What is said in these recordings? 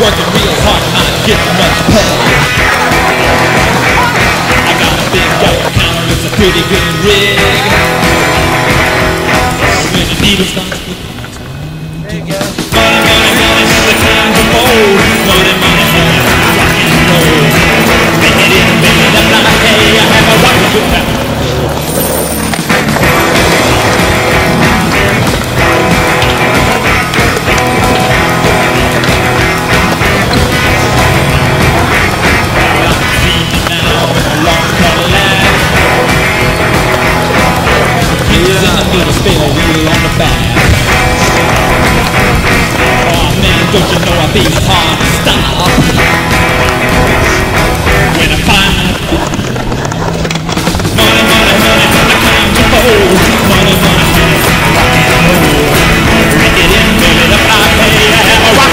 working real hard, not getting much pay. I got a big yellow counter, it's a pretty good rig. When the needle starts flipping, there you go. Money, money, money, now the time to fold. Money, money, money, rock and roll. Make it in, make it up like, hey, I have a rocket with that. Spin a wheel on the back. Oh man, don't you know I'd be hard to stop. When I find money, money, money, from the time to fold. Money, money, money, rock and roll. Make it in, make it up, I pay, I have a rock.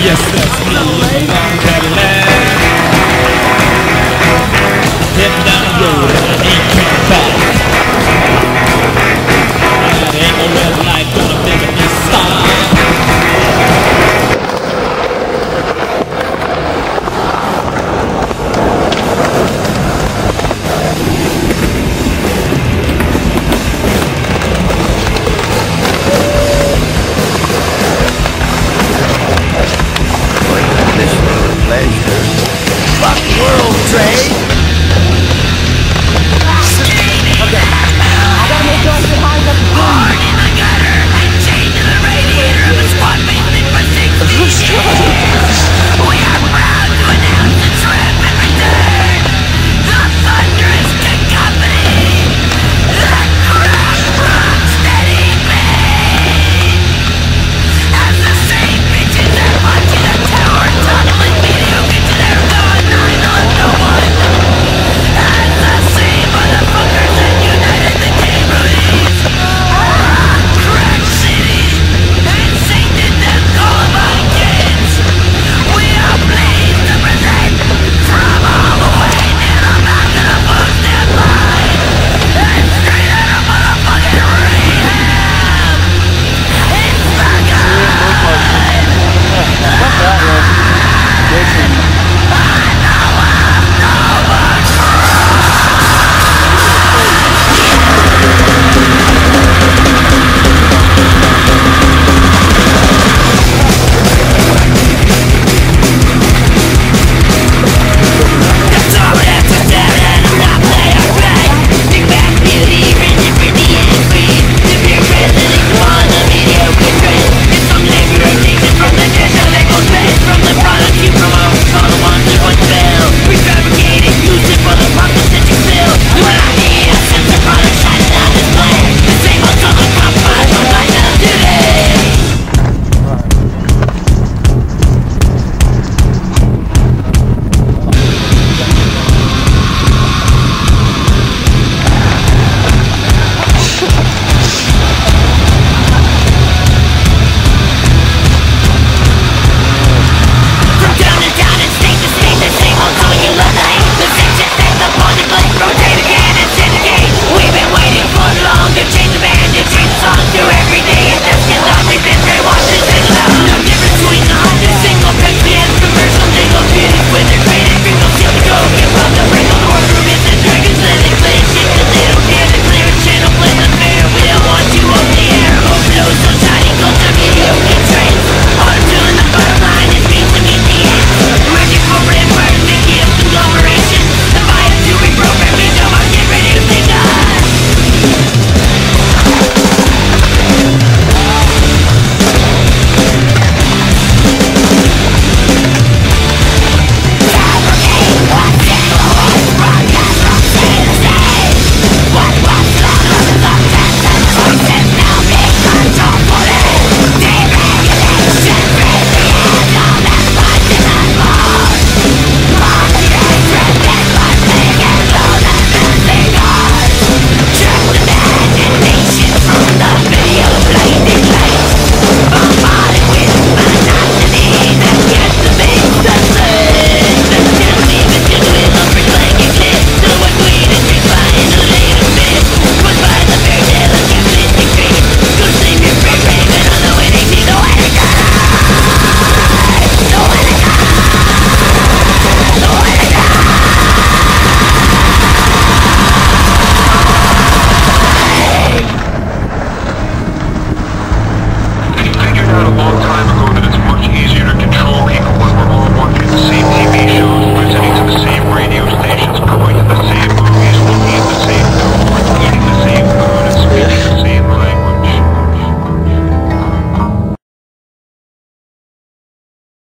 Yes, that's me, long Cadillac.